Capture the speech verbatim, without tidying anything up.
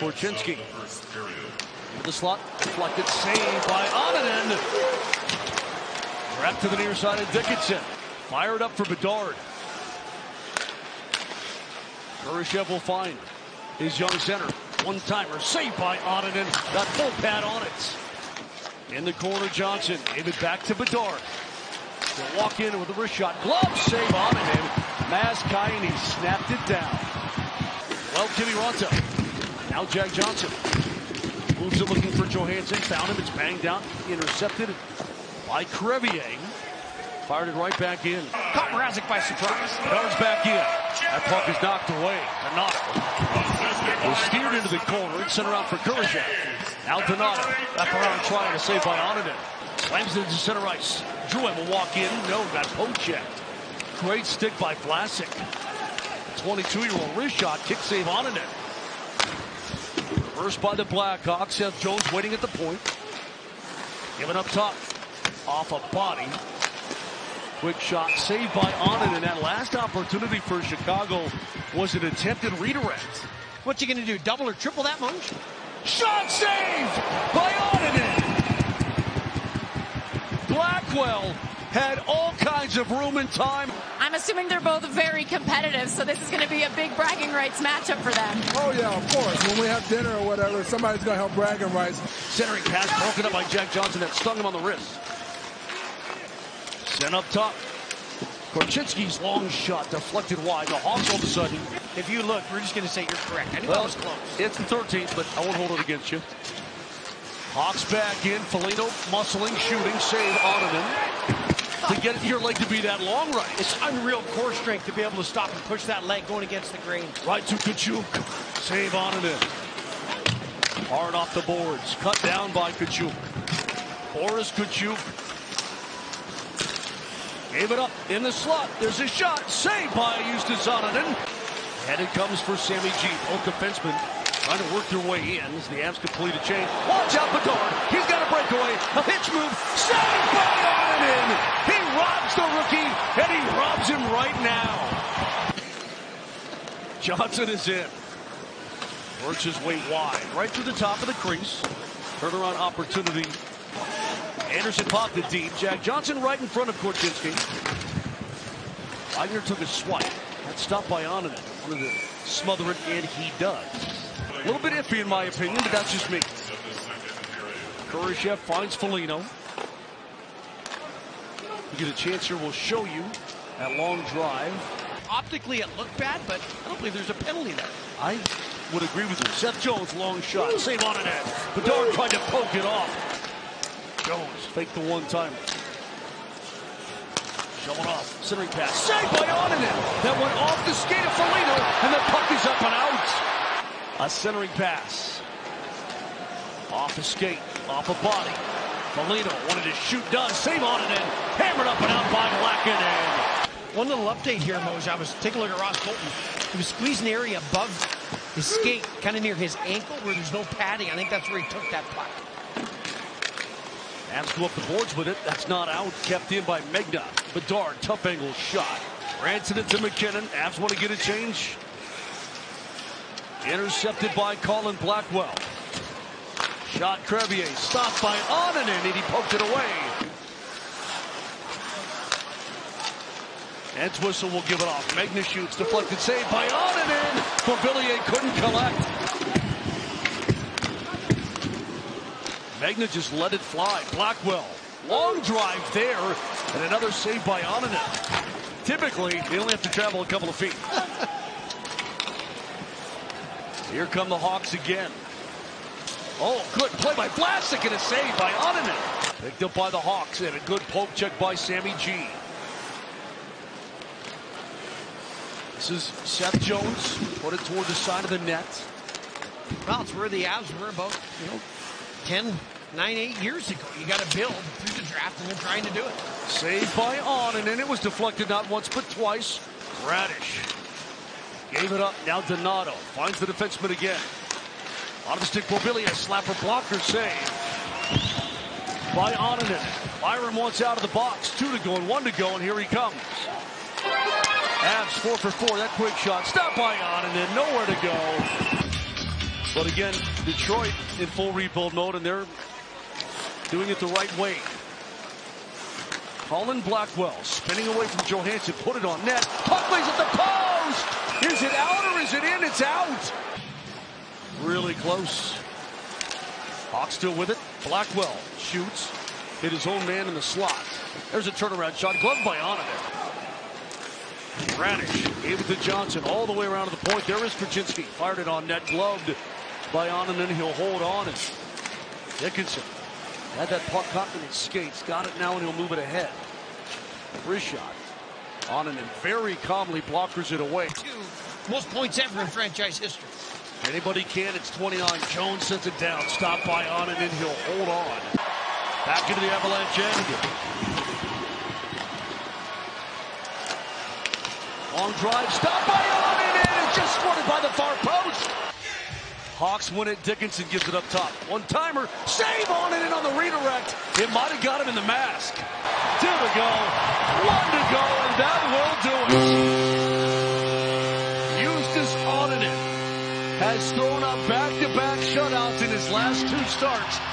Korchinski. The slot deflected, saved by Onanen. Wrapped to the near side of Dickinson. Fired up for Bedard. Kurashev will find his young center. One-timer, saved by Onanen. Got full pad on it. In the corner, Johnson. Gave it back to Bedard. He'll walk in with a wrist shot. Glove save Onanen. Maz Kai, and he snapped it down. Well, Jimmy Ronta. Now Jack Johnson. Moves it looking for Johansson. Found him. It's banged out. Intercepted by Crevier. Fired it right back in. Caught Mrazek by surprise. Bedard's back in. That puck is knocked away. Donato was steered into the corner. It's sent around for Kurashev. Now Donato. Up around trying to save by Onanen. Slams it into center ice. Drouin will walk in. No, got Pochette. Great stick by Vlasic. twenty-two-year-old wrist shot. Kick save Onanen. Reversed by the Blackhawks. Seth Jones waiting at the point. Given up top. Off a body. Quick shot saved by Onanen. And that last opportunity for Chicago was an attempted redirect. What you going to do? Double or triple that motion? Shot saved by Onanen. Blackwell had all kinds of room and time. I'm assuming they're both very competitive, so this is going to be a big bragging rights matchup for them. Oh, yeah, of course. When we have dinner or whatever, somebody's going to help bragging rights. Centering pass broken up by Jack Johnson that stung him on the wrist. Sent up top. Korchinski's long shot deflected wide. The Hawks all of a sudden. If you look, we're just going to say you're correct. I knew well, that was close. It's the thirteenth, but I won't hold it against you. Hawks back in. Foligno muscling, shooting, save Onanen. To get your leg to be that long right. It's unreal core strength to be able to stop and push that leg going against the grain. Right to Kachuk. Save Onanen. Hard off the boards. Cut down by Kachuk. Boris Kachuk. Gave it up in the slot. There's a shot. Saved by Justus Annunen. And it comes for Sammy G. Oak defenseman trying to work their way in. As the Avs complete a change. Watch out Bedard. He's got a breakaway. A hitch move. Saved by Onanen. Robs the rookie, and he robs him right now. Johnson is in. Works his way wide, right through the top of the crease. Turnaround opportunity. Anderson popped it deep. Jack Johnson right in front of Korchinski. Eigner took a swipe. That's stopped by Onanen. Wanted to smother it, and he does. A little bit iffy in my opinion, but that's just me. Kurashev finds Foligno. You get a chance here, we'll show you that long drive. Optically, it looked bad, but I don't believe there's a penalty there. I would agree with you. Seth Jones, long shot. Ooh. Save on an end. Bedard tried to poke it off. Jones faked the one-timer. Showing off. Centering pass. Saved by Onanen. That went off the skate of Foligno, and the puck is up and out. A centering pass. Off a skate. Off a body. Foligno wanted to shoot, does, save Onanen, hammered up and out by Lacken. One little update here, Moj, was take a look at Ross Colton. He was squeezing the area above his skate, kind of near his ankle where there's no padding. I think that's where he took that puck. Abs go up the boards with it. That's not out, kept in by Megna. Bedard, tough angle shot. Ranson it to McKinnon. Abs want to get a change. Intercepted by Colin Blackwell. Shot Crevier, stopped by Onanen, and he poked it away. Entwistle will give it off. Megna shoots, deflected, saved by Onanen. Corvillier couldn't collect. Megna just let it fly. Blackwell, long drive there, and another save by Onanen. Typically, they only have to travel a couple of feet. Here come the Hawks again. Oh, good play by Vlasic and a save by Onanen. Picked up by the Hawks and a good poke check by Sammy G. This is Seth Jones. Put it toward the side of the net. Well, it's where the Avs were about, you know, ten, nine, eight years ago. You got to build through the draft, and they're trying to do it. Saved by Onanen. It was deflected not once but twice. Radish gave it up. Now Donato finds the defenseman again. On the stick, Corvillier, slapper blocker save by Onanen. Byron wants out of the box. Two to go and one to go, and here he comes. Avs four for four. That quick shot stopped by Onanen. Nowhere to go. But again, Detroit in full rebuild mode, and they're doing it the right way. Colin Blackwell spinning away from Johansson, put it on net. Puck lays at the post! Is it out or is it in? It's out! Really close. Hawks still with it. Blackwell shoots. Hit his own man in the slot. There's a turnaround shot. Glove by Onanen. Radish gave it to Johnson all the way around to the point. There is Kaczynski. Fired it on net. Gloved by Onanen. He'll hold on. And Dickinson had that puck caught in his skates. Got it now and he'll move it ahead. Free shot. Onanen very calmly blockers it away. Most points ever in franchise history. Anybody can. It's twenty-nine. Jones sends it down. Stopped by Onanen. He'll hold on. Back into the Avalanche end. Long drive. Stopped by Onanen. It's just squirted by the far post. Hawks win it. Dickinson gives it up top. One timer. Save Onanen on the redirect. It might have got him in the mask. Two to go. One to go. And that will do it. Justus Annunen has thrown up back-to-back shutouts in his last two starts.